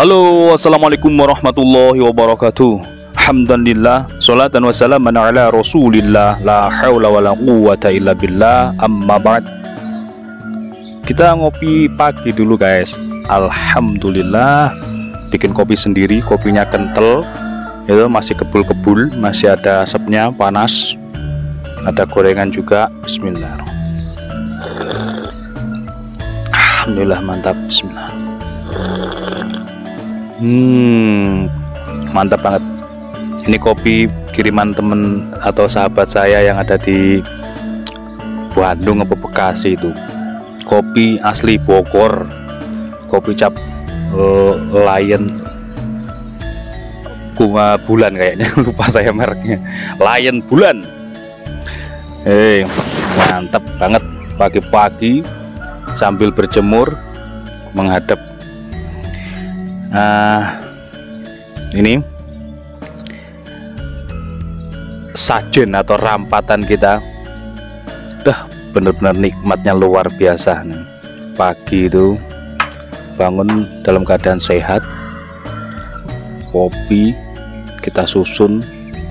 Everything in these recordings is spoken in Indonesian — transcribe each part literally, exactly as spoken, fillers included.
Halo, assalamualaikum warahmatullahi wabarakatuh. Alhamdulillah, salatan wassalaman ala rasulillah, la hawla wala quwata illa billah, amma ba'd. Kita ngopi pagi dulu guys. Alhamdulillah, bikin kopi sendiri, kopinya kental itu, masih kebul-kebul, masih ada asapnya, panas, ada gorengan juga. Bismillah, alhamdulillah, mantap. Bismillah. Hmm, mantap banget. Ini kopi kiriman temen atau sahabat saya yang ada di Bandung atau Bekasi itu. Kopi asli Bogor, kopi cap uh, Lion Bunga Bulan kayaknya, lupa saya mereknya, Lion Bulan. Eh, hey, mantap banget pagi-pagi sambil berjemur menghadap. Nah, ini sajen atau rampatan kita, dah bener-bener nikmatnya luar biasa nih. Pagi itu bangun dalam keadaan sehat, kopi kita susun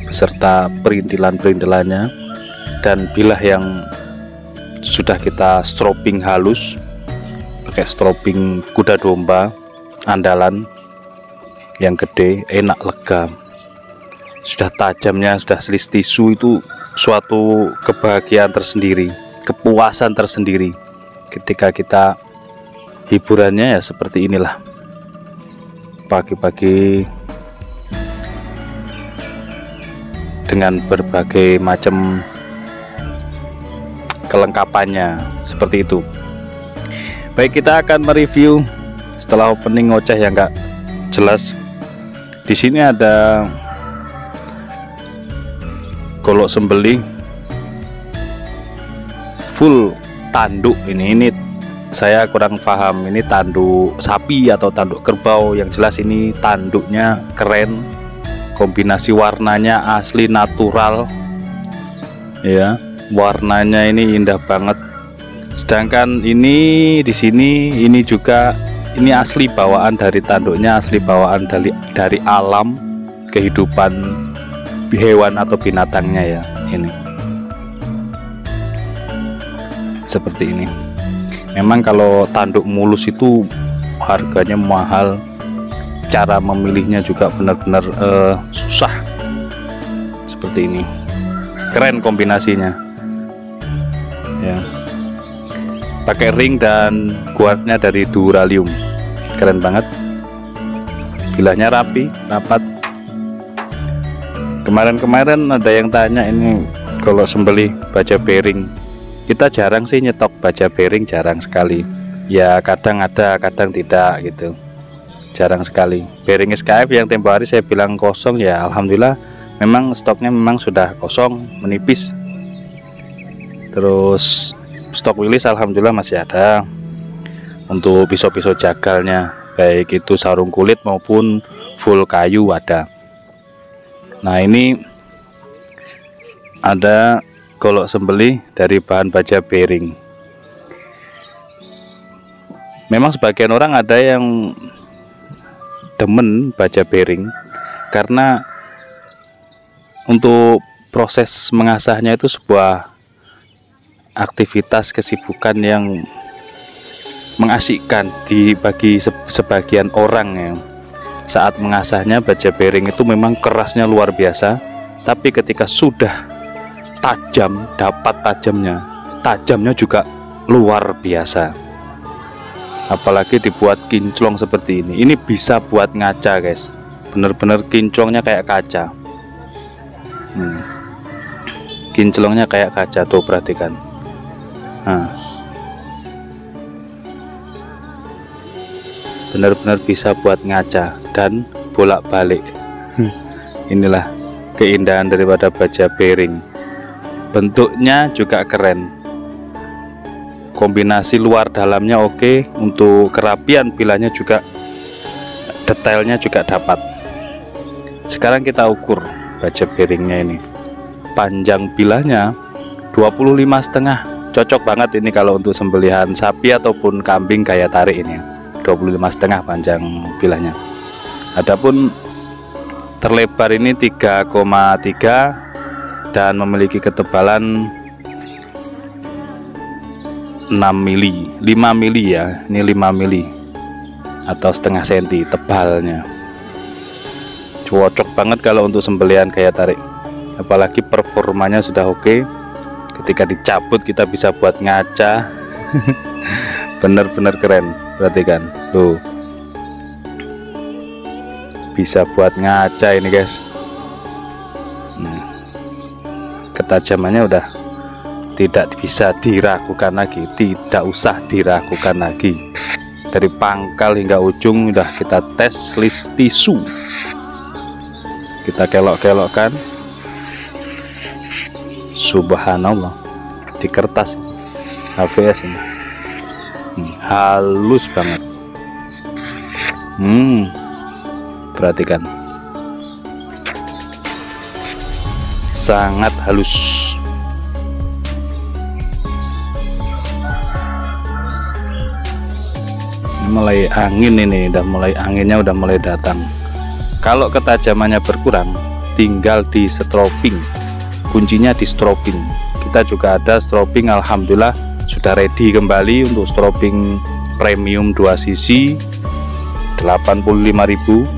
beserta perintilan-perintilannya, dan bilah yang sudah kita stropping halus pakai stropping kuda domba andalan yang gede, enak, lega. Sudah tajamnya, sudah selis tisu, itu suatu kebahagiaan tersendiri, kepuasan tersendiri ketika kita hiburannya ya seperti inilah. Pagi-pagi dengan berbagai macam kelengkapannya seperti itu. Baik, kita akan mereview setelah opening ngoceh yang enggak jelas. Di sini ada golok sembelih full tanduk. Ini ini saya kurang paham, ini tanduk sapi atau tanduk kerbau. Yang jelas ini tanduknya keren, kombinasi warnanya asli natural ya, warnanya ini indah banget. Sedangkan ini di sini, ini juga, ini asli bawaan dari tanduknya, asli bawaan dari dari alam kehidupan hewan atau binatangnya ya. Ini seperti ini. Memang kalau tanduk mulus itu harganya mahal, cara memilihnya juga benar-benar eh, susah. Seperti ini, keren kombinasinya ya. Pakai ring dan guardnya dari duralium, keren banget. Bilahnya rapi, rapat. Kemarin-kemarin ada yang tanya ini kalau sembelih baja bering. Kita jarang sih nyetok baja bering, jarang sekali ya, kadang ada kadang tidak gitu, jarang sekali. Bering S K F yang tempo hari saya bilang kosong ya, alhamdulillah memang stoknya memang sudah kosong, menipis. Terus stok Willys alhamdulillah masih ada untuk pisau-pisau jagalnya, baik itu sarung kulit maupun full kayu ada. Nah, ini ada golok sembelih dari bahan baja bering. Memang sebagian orang ada yang demen baja bering karena untuk proses mengasahnya itu sebuah aktivitas kesibukan yang mengasihkan di bagi se sebagian orang ya. Saat mengasahnya baja bering itu memang kerasnya luar biasa, tapi ketika sudah tajam, dapat tajamnya, tajamnya juga luar biasa. Apalagi dibuat kinclong seperti ini, ini bisa buat ngaca guys, bener-bener kinclongnya kayak kaca. hmm. Kinclongnya kayak kaca tuh, perhatikan. Nah, benar-benar bisa buat ngaca dan bolak-balik. Inilah keindahan daripada baja bering. Bentuknya juga keren, kombinasi luar dalamnya oke. Untuk kerapian bilahnya juga, detailnya juga dapat. Sekarang kita ukur baja beringnya. Ini panjang bilahnya dua puluh lima setengah, cocok banget ini kalau untuk sembelihan sapi ataupun kambing gaya tarik. Ini dua puluh lima setengah panjang bilahnya. Adapun terlebar ini tiga koma tiga dan memiliki ketebalan enam mili, lima mili ya, ini lima mili atau setengah senti tebalnya. Cocok banget kalau untuk sembelian gaya tarik, apalagi performanya sudah oke. Ketika dicabut kita bisa buat ngaca, bener-bener keren. Perhatikan tuh, bisa buat ngaca ini guys. Nah, ketajamannya udah tidak bisa diragukan lagi, tidak usah diragukan lagi. Dari pangkal hingga ujung udah kita tes list tisu, kita kelok-kelokkan. Subhanallah, di kertas H V S ini hmm, halus banget. Hmm, perhatikan, sangat halus. Mulai angin ini, udah mulai anginnya udah mulai datang. Kalau ketajamannya berkurang, tinggal di stropping. Kuncinya di stropping. Kita juga ada stropping, alhamdulillah sudah ready kembali untuk stropping premium dua sisi delapan puluh lima ribu.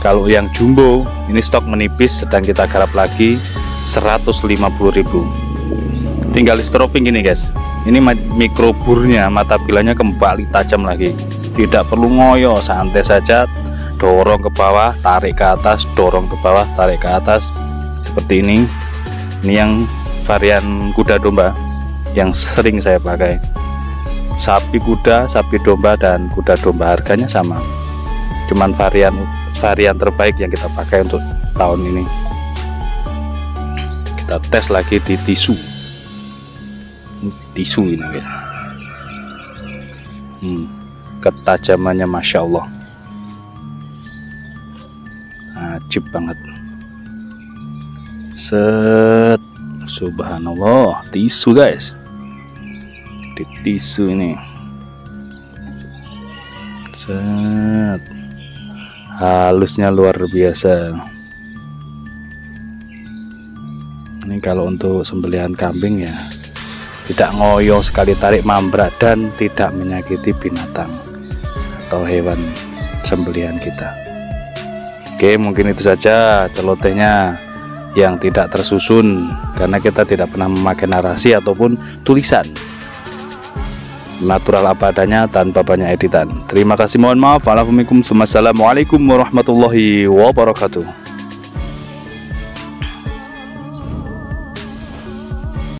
Kalau yang jumbo ini stok menipis, sedang kita garap lagi seratus lima puluh ribu. Tinggal di stropping ini guys. Ini mikro burnya, mata bilanya kembali tajam lagi. Tidak perlu ngoyo, santai saja, dorong ke bawah, tarik ke atas, dorong ke bawah, tarik ke atas. Seperti ini. Ini yang varian kuda domba yang sering saya pakai. Sapi kuda, sapi domba, dan kuda domba harganya sama. Cuman varian varian terbaik yang kita pakai untuk tahun ini. Kita tes lagi di tisu. Tisu ini ya. hmm, Ketajamannya masya Allah, ajib banget. Set, subhanallah, tisu guys. Di tisu ini, set, halusnya luar biasa. Ini kalau untuk sembelihan kambing ya, tidak ngoyo, sekali tarik mambrak dan tidak menyakiti binatang atau hewan sembelihan kita. Oke, mungkin itu saja celotehnya yang tidak tersusun karena kita tidak pernah memakai narasi ataupun tulisan. Natural apa adanya tanpa banyak editan. Terima kasih, mohon maaf. Assalamualaikum warahmatullahi wabarakatuh.